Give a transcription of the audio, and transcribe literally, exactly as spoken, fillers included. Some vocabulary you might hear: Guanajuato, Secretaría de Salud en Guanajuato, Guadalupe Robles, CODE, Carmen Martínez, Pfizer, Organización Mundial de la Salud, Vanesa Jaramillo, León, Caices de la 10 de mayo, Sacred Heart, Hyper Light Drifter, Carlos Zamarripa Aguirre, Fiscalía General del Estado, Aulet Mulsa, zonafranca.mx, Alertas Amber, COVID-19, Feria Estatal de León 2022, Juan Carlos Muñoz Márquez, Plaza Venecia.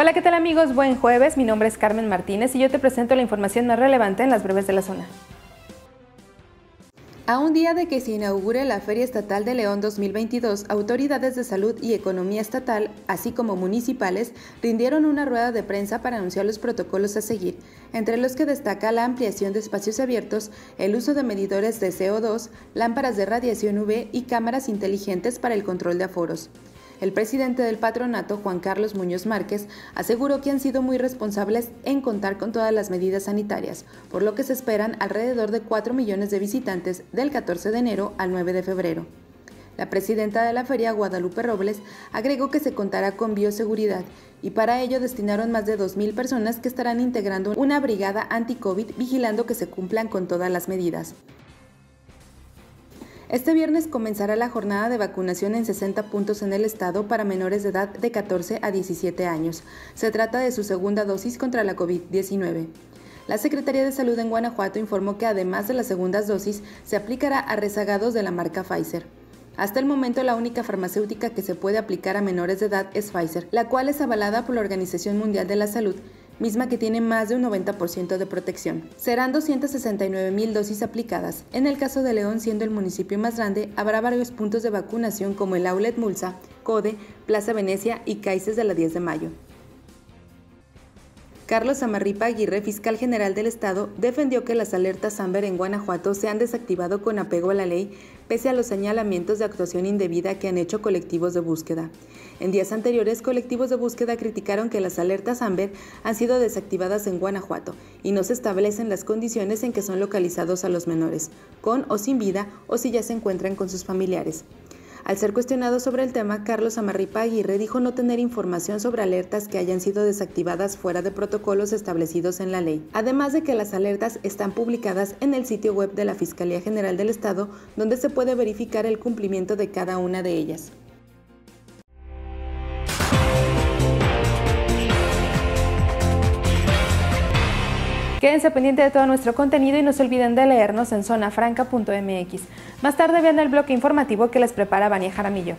Hola, ¿qué tal amigos? Buen jueves, mi nombre es Carmen Martínez y yo te presento la información más relevante en las breves de la zona. A un día de que se inaugure la Feria Estatal de León dos mil veintidós, autoridades de salud y economía estatal, así como municipales, rindieron una rueda de prensa para anunciar los protocolos a seguir, entre los que destaca la ampliación de espacios abiertos, el uso de medidores de C O dos, lámparas de radiación U V y cámaras inteligentes para el control de aforos. El presidente del patronato, Juan Carlos Muñoz Márquez, aseguró que han sido muy responsables en contar con todas las medidas sanitarias, por lo que se esperan alrededor de cuatro millones de visitantes del catorce de enero al nueve de febrero. La presidenta de la feria, Guadalupe Robles, agregó que se contará con bioseguridad y para ello destinaron más de dos mil personas que estarán integrando una brigada anti-COVID vigilando que se cumplan con todas las medidas. Este viernes comenzará la jornada de vacunación en sesenta puntos en el estado para menores de edad de catorce a diecisiete años. Se trata de su segunda dosis contra la COVID diecinueve. La Secretaría de Salud en Guanajuato informó que además de las segundas dosis, se aplicará a rezagados de la marca Pfizer. Hasta el momento, la única farmacéutica que se puede aplicar a menores de edad es Pfizer, la cual es avalada por la Organización Mundial de la Salud, misma que tiene más de un noventa por ciento de protección. Serán doscientas sesenta y nueve mil dosis aplicadas. En el caso de León, siendo el municipio más grande, habrá varios puntos de vacunación como el Aulet Mulsa, CODE, Plaza Venecia y Caices de la diez de mayo. Carlos Zamarripa Aguirre, fiscal general del Estado, defendió que las alertas Amber en Guanajuato se han desactivado con apego a la ley, pese a los señalamientos de actuación indebida que han hecho colectivos de búsqueda. En días anteriores, colectivos de búsqueda criticaron que las alertas Amber han sido desactivadas en Guanajuato y no se establecen las condiciones en que son localizados a los menores, con o sin vida o si ya se encuentran con sus familiares. Al ser cuestionado sobre el tema, Carlos Zamarripa Aguirre dijo no tener información sobre alertas que hayan sido desactivadas fuera de protocolos establecidos en la ley, además de que las alertas están publicadas en el sitio web de la Fiscalía General del Estado, donde se puede verificar el cumplimiento de cada una de ellas. Quédense pendiente de todo nuestro contenido y no se olviden de leernos en zona franca punto m x. Más tarde vean el bloque informativo que les prepara Vanesa Jaramillo.